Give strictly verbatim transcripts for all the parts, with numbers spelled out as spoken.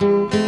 Thank you.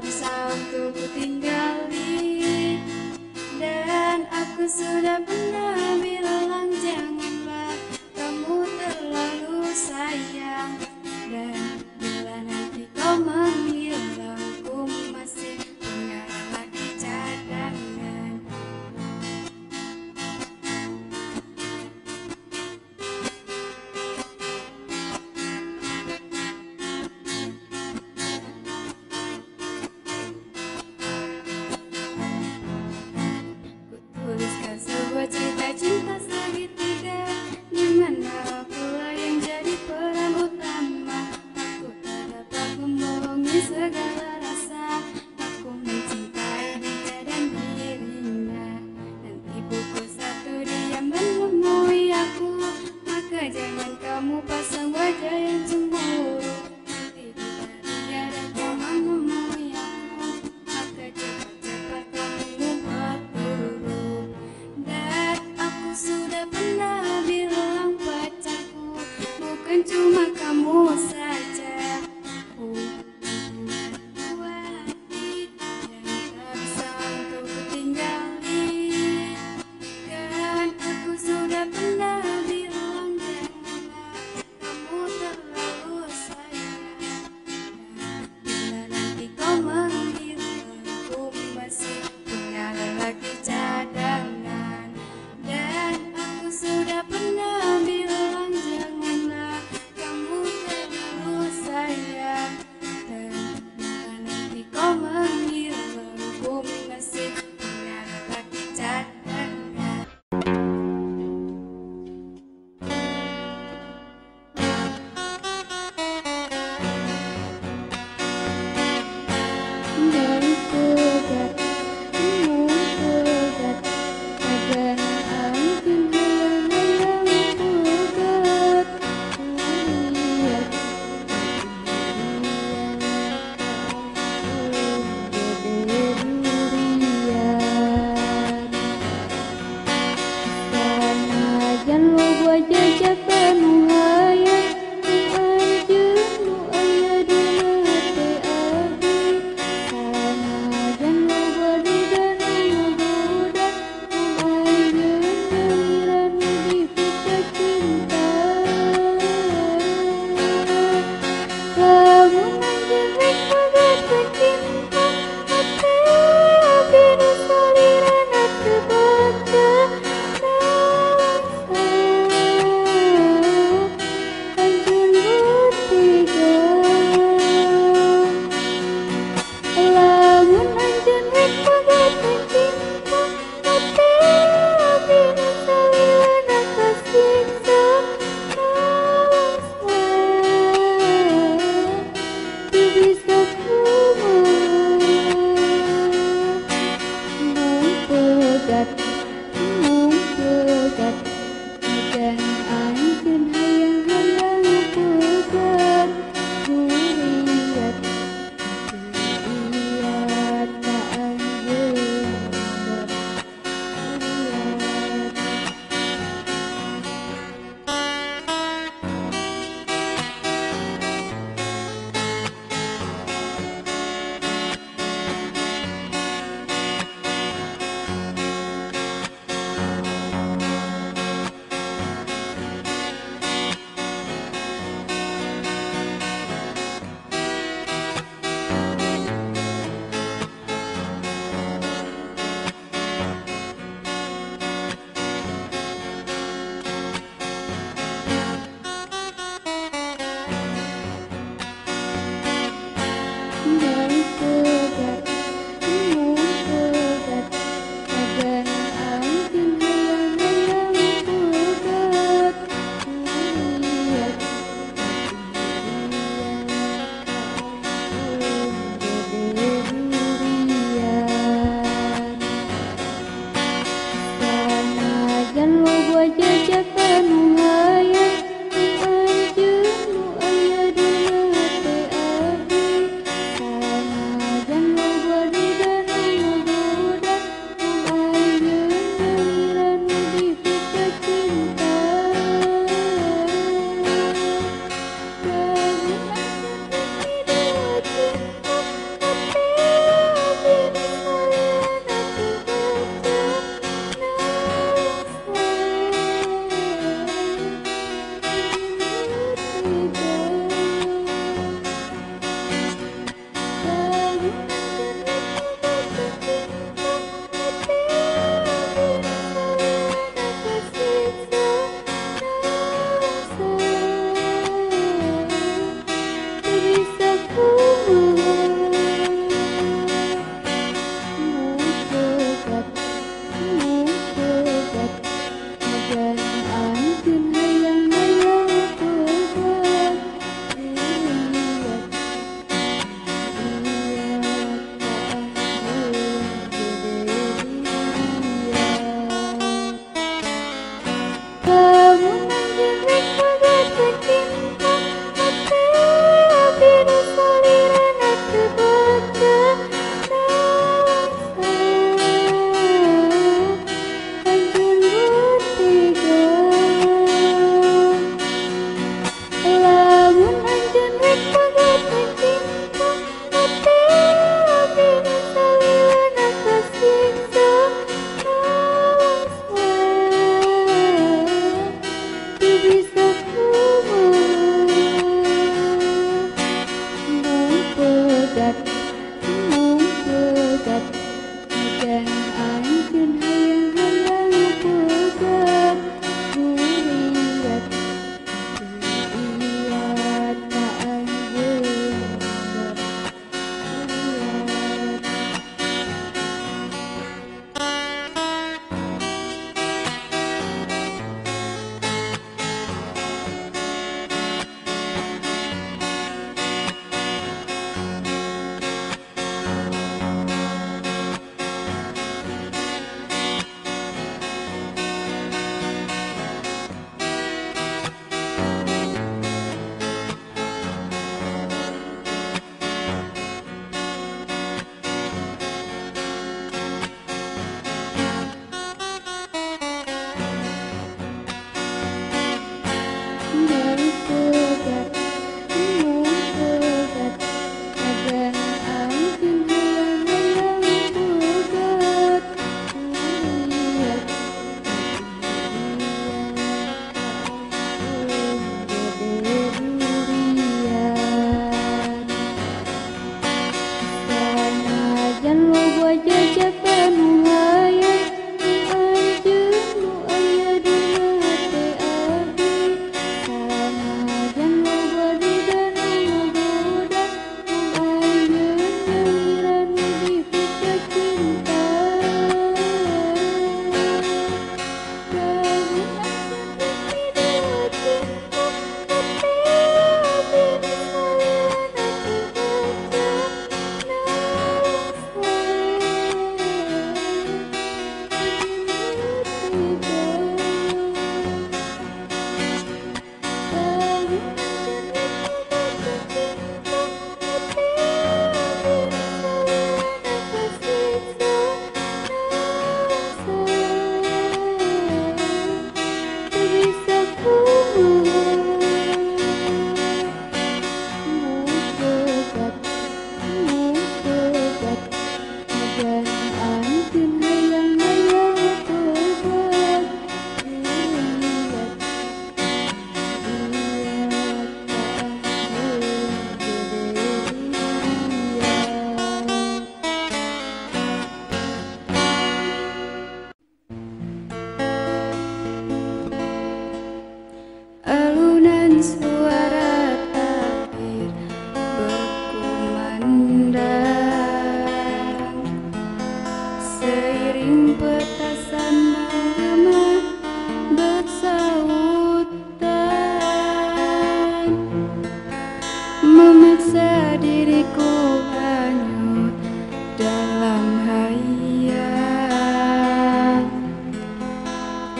tak bisa untuk ku tinggali. Dan aku sudah pernah bilang janganlah kamu terlalu sayang. Dan bila nanti kau menghilang, ku masih punya lagi cadangan. Ku tuliskan sebuah cerita cinta segitiga, dimana segala rasa aku mencintai dia dan dirinya. Nanti pukul satu dia menemui aku, maka jangan kamu pasang wajah yang cemburu. Nanti dia dan kau menemui aku, maka cepat-cepat kamu berburu. Dan aku sudah pernah bilang pacarku, bukan cuma kamu saja. Thank you.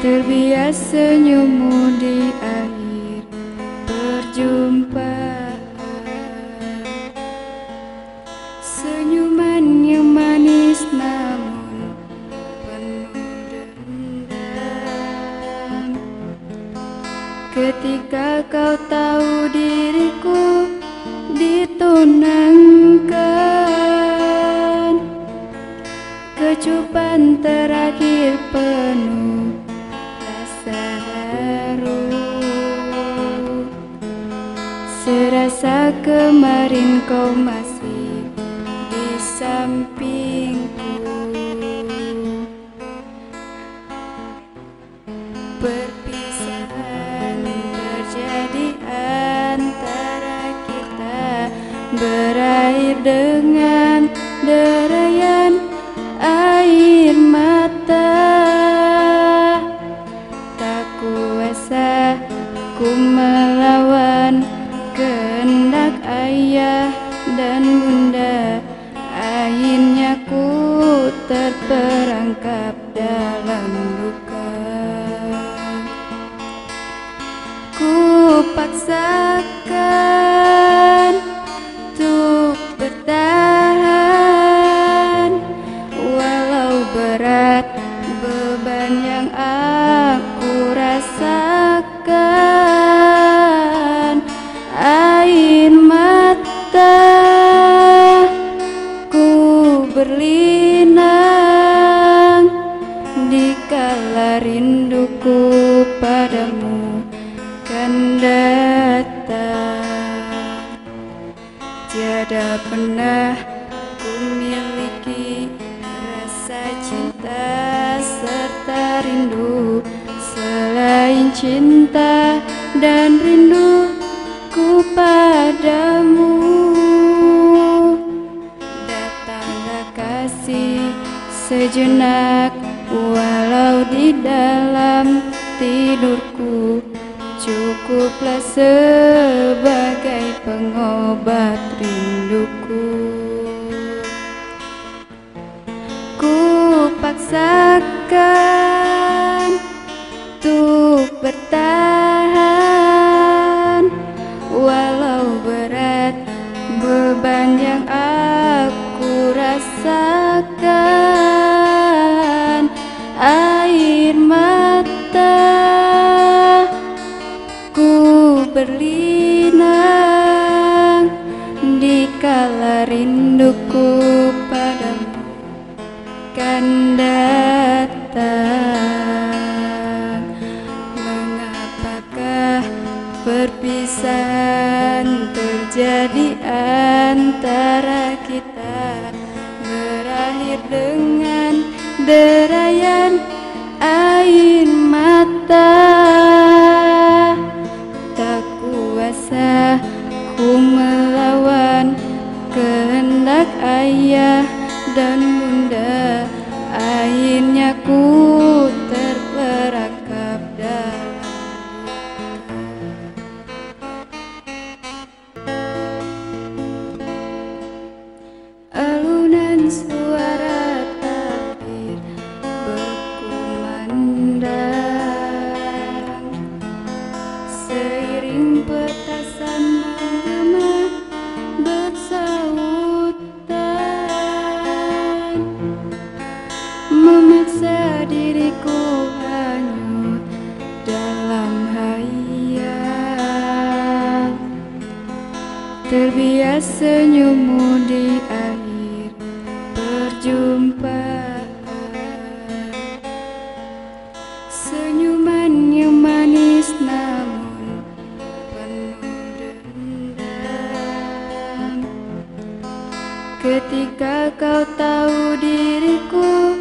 terbiar senyummu di akhir perjumpaan. Senyuman yang manis namun penuh dendam. Ketika kau tahu diriku ditunangkan, kecupan terakhir penuh rasa haru. Serasa kemarin kau masih di sampingku. Perpisahan terjadi antara kita, berakhir dengan derayan air mata. Tak kuasa ku melawan kehendak ayah dan bunda. Akhirnya ku terperangkap dalam duka. Ku paksakan untuk bertahan, walau berat beban yang aku rasakan. Air mata ku berlinang dikala rinduku padamu kan datang. Tiada pernah ku miliki rasa cinta serta rindu selain cinta dan rindu ku padamu. Datanglah kasih sejenak walau di dalam tidurku. Cukuplah sebagai pengobat rinduku. Ku paksakan untuk bertahan, walau berat beban yang aku rasakan. Air mata berlinang dikala rinduku padamu kan datang. Mengapakah perpisahan terjadi antara kita, berakhir dengan derayan air mata. Ku melawan kehendak ayah dan bunda. Akhirnya ku terperangkap dalam. Alunan suara takbir berkumandang, seiring petasan nama bersautan, memaksa diriku hanyut dalam hayal. Terbiar senyummu di akhir perjumpaan. Senyuman yang manis namun ketika kau tahu diriku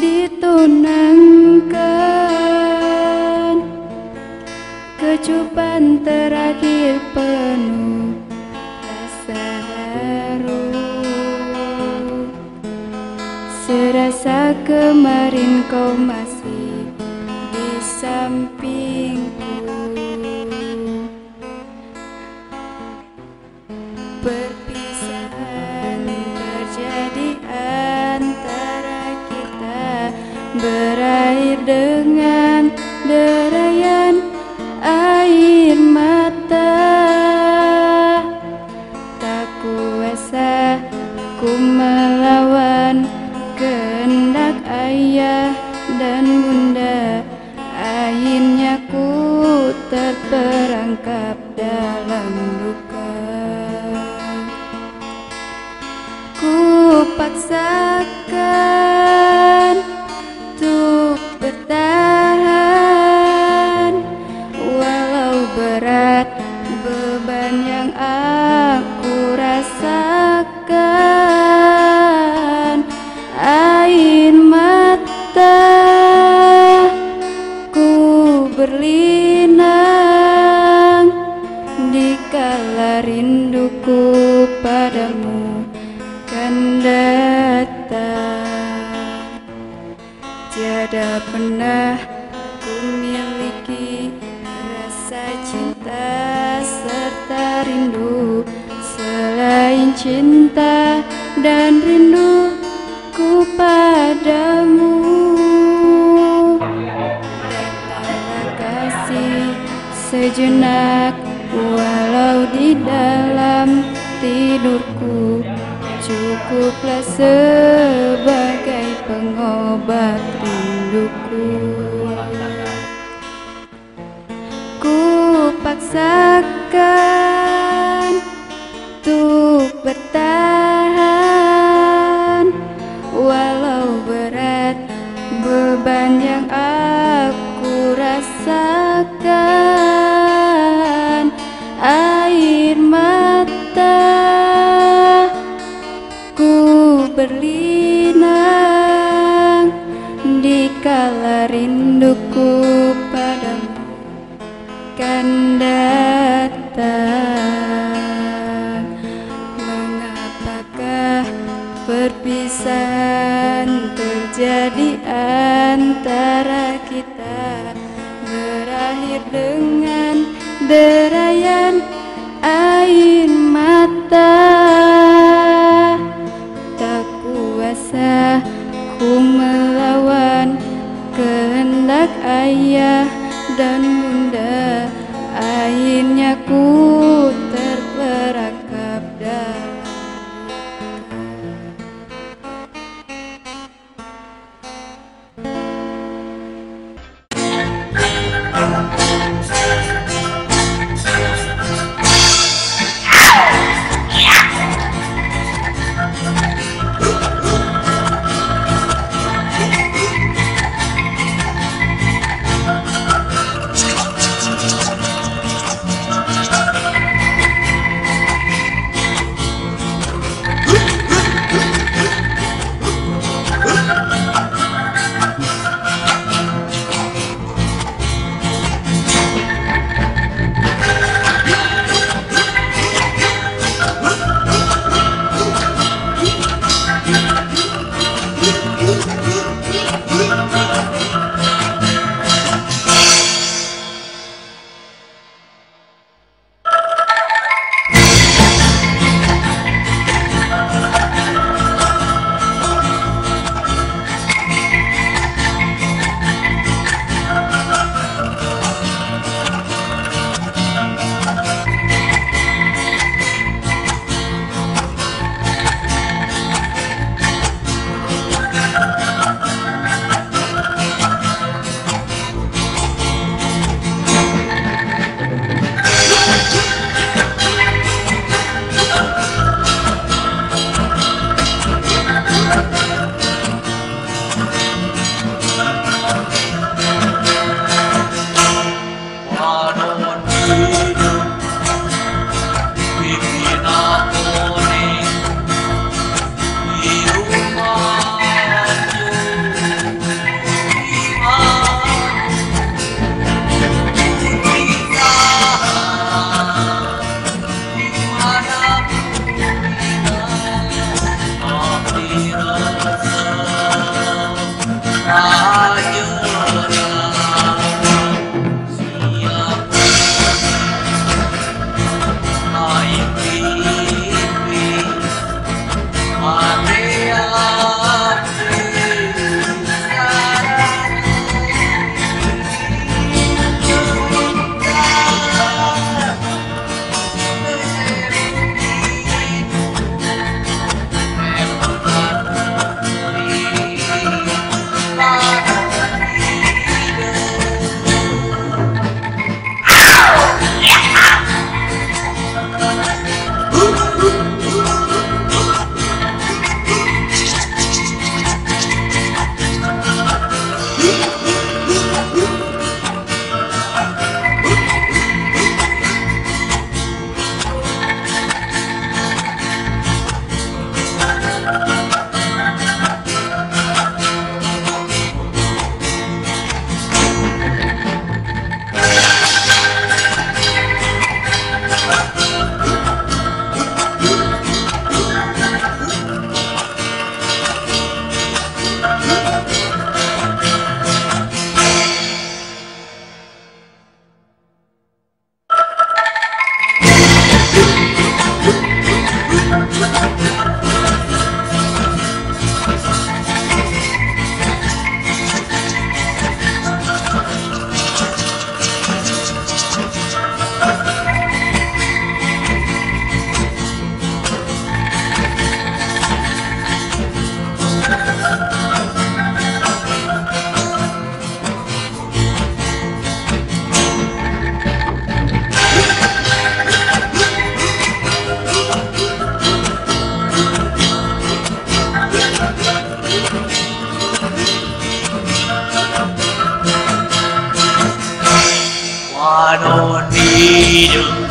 ditunangkan, kecupan terakhir penuh rasa haru. Serasa kemarin kau masih di sampingku. Berakhir dengan melawan kehendak ayah dan bunda, akhirnya ku terperangkap dalam duka. Ku paksakan untuk bertahan, walau berat beban yang aku rasakan. Air mata ku berlinang dikala rinduku padamu kan datang. Tiada pernah ku miliki rasa cinta serta rindu selain cinta dan rindu ku padamu. Datanglah kasih sejenak, walau di dalam tidurku, cukuplah sebagai pengobat rinduku. Ku paksakan untuk bertahan, walau berat beban yang aku rasakan. Air mata ku berlinang dikala rinduku padamu kan datang. Mengapakah perpisahan terjadi antara kita, berakhir dengan derayan air mata? Tak kuasa ku melawan kehendak ayah dan bunda, akhirnya ku terperangkap dalam duka. Bye.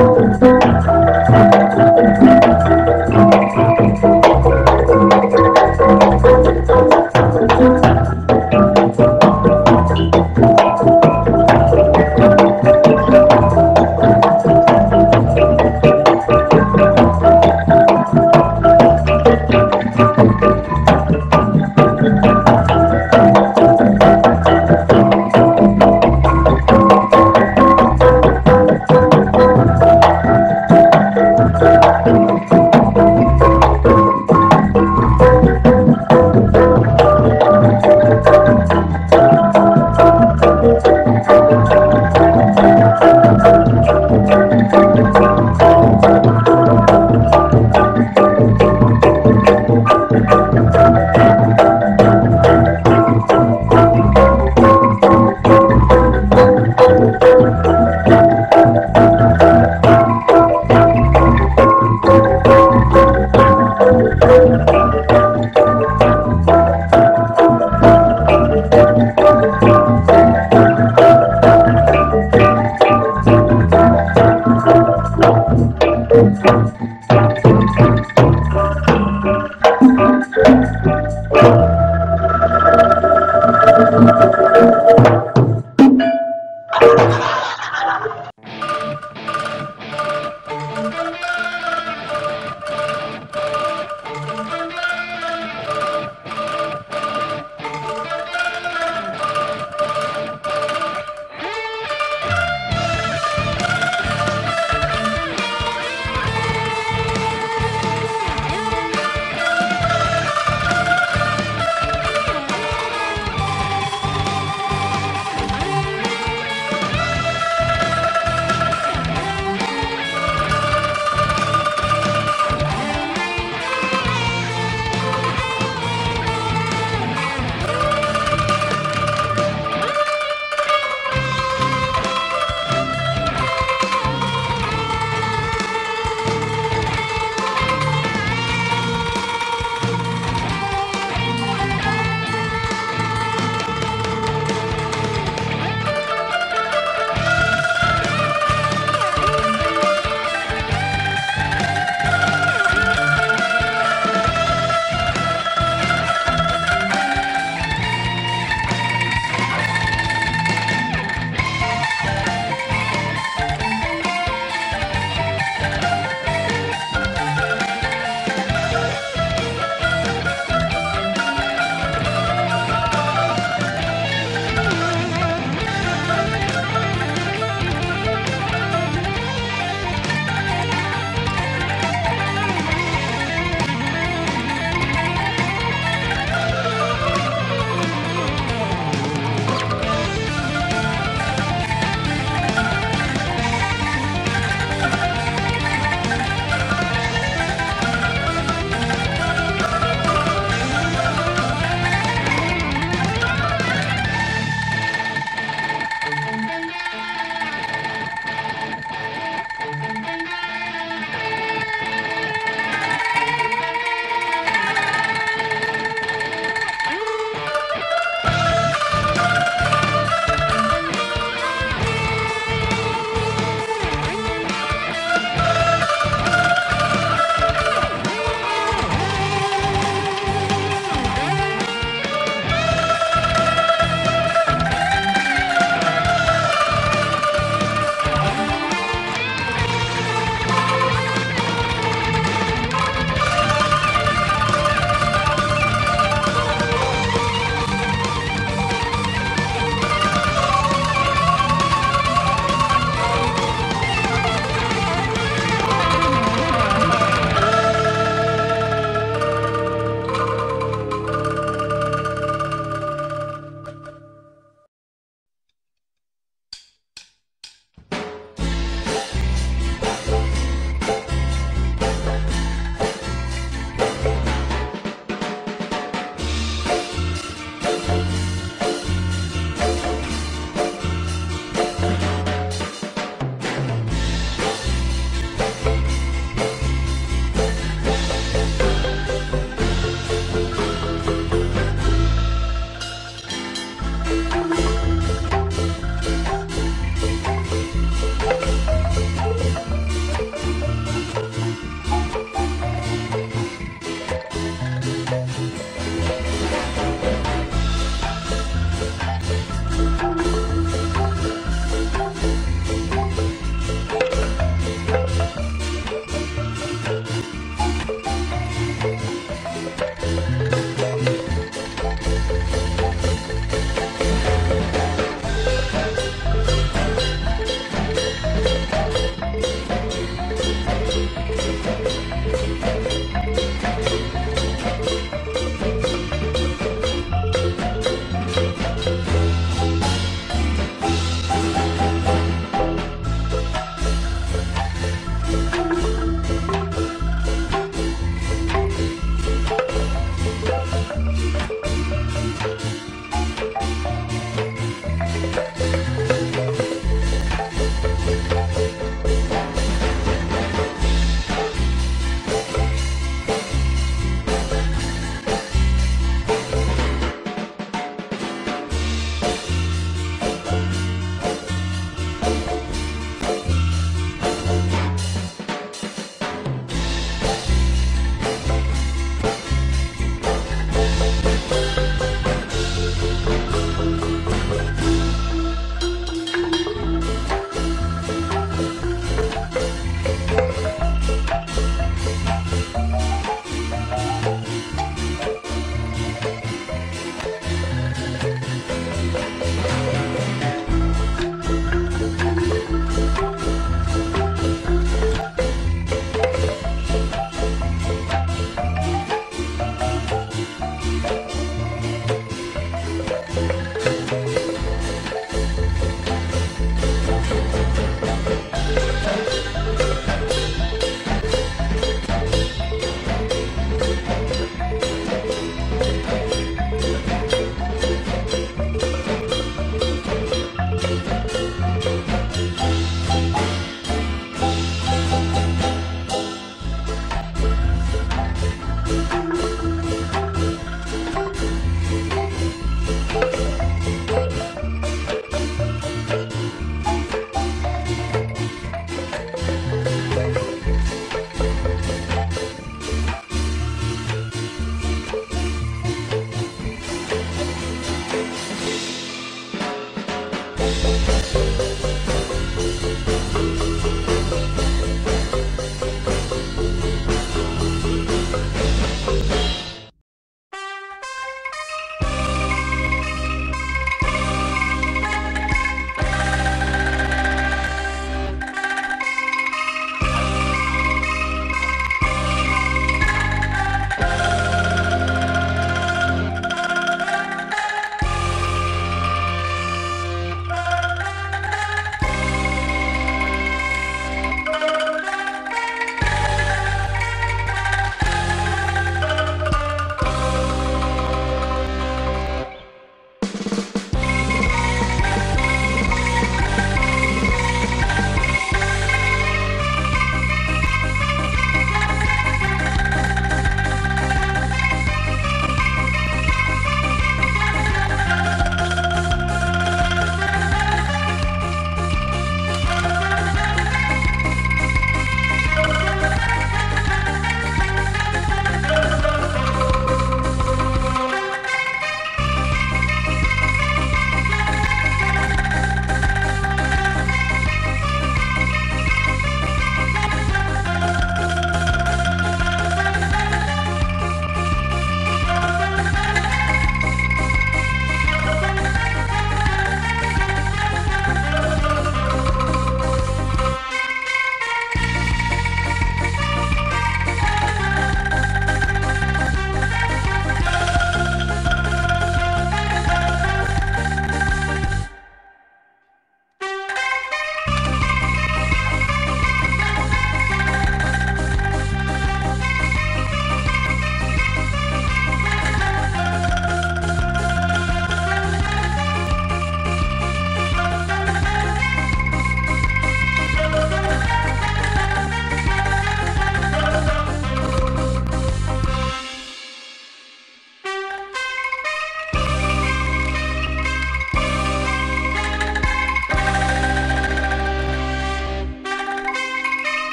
Thank you.